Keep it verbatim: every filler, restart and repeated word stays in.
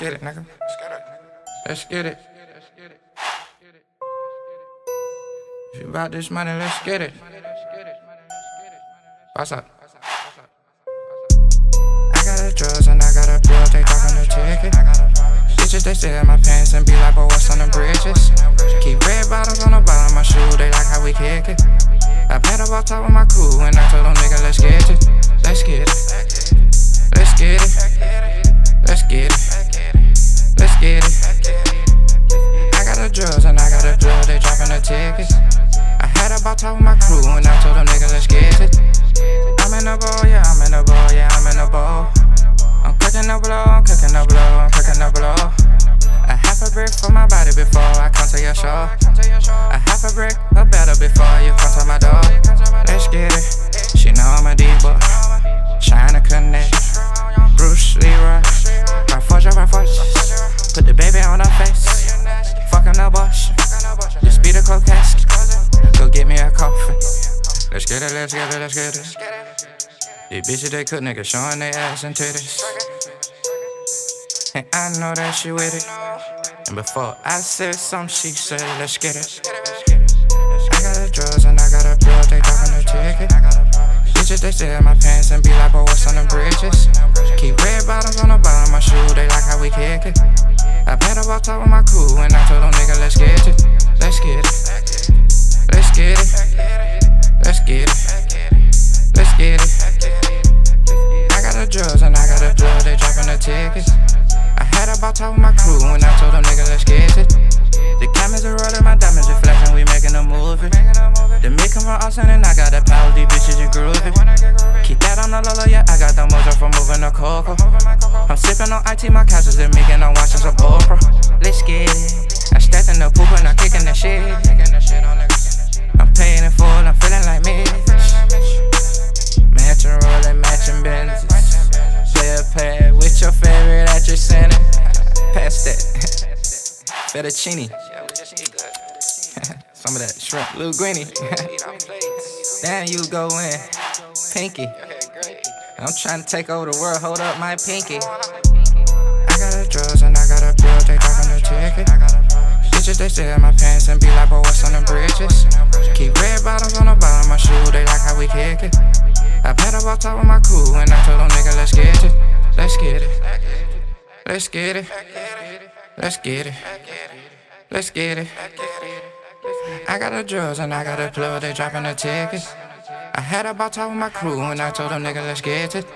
get it, nigga. Let's get it. If you about this money, let's get it. What's up? I got a drugs and I got a bill, they talking the ticket. Bitches, they sit in my pants and be like, but what's on the bridges? Keep red bottles on the bottom of my shoe, they like how we kick it. I pedal off top of my cool and I told them, nigga, let's get it. Let's get it. Let's get it. Let's get it. Let's get it. I got the drugs and I got a bill, they dropping the tickets. I had about top of my crew and I told them, nigga, let's get it. I'm in the bowl, yeah, I'm in the bowl, yeah, I'm in the bowl. I'm cooking the blow, I'm cooking the blow, I'm cooking the blow. A half a brick for my body before I come to your show. A half a brick, a better before you come to my door. Let's get it. She know I'm a diva. China connect. Bruce Leroy. My fortune, my fortune. Put the baby on her face. Fucking abortion. Just be the cold casket. Go get me a coffin. Let's get it, let's get it, let's get it. These bitches, they cook niggas showing they ass and titties. And I know that she with it. And before I said something, she said, let's get it. I got the drugs and I got a bill, they talking the ticket. Bitches, they sit in my pants and be like, but what's on the bridges? Keep red bottoms on the bottom of my shoe, they like how we kick it. I pedal off top of my cool and I told them, nigga, let's get it. Let's get it. Let's get it. Let's get it. Let's get it. I got the drugs and I got the blood, they dropping the tickets. I had about top of my crew and I told them, nigga, let's get it. The cameras are rolling, my diamonds are flashing, we making a movie. The meat come from Austin and I got the power, these bitches are groovy. Keep that on the low, yeah, I got the mojo from moving the cocoa. I'm sipping on I T, my couches is making, I'm watching some Oprah. Let's get it. I stacked in the poop and I'm kicking the shit. I'm paying in full, I'm feeling like me. Matching rolling, matching business. Play a pair with your favorite at your center. Pass that. Fettuccine. Some of that shrimp, little greenie. Damn, you go in. Pinky. I'm trying to take over the world, hold up my pinky. I got the drugs and I got a bill, they talking the ticket. Bitches, they sit in my pants and be like, but what's on the bridges? Keep red bottoms on the bottom of my shoe, they like how we kick it. I pedal off top of my cool and I told them, nigga, let's get it. Let's get it. Let's get it. Let's get it. Let's get it. I got the drugs and I got the plug, they dropping the tickets. I had about top of my crew and I told them, nigga, let's get it.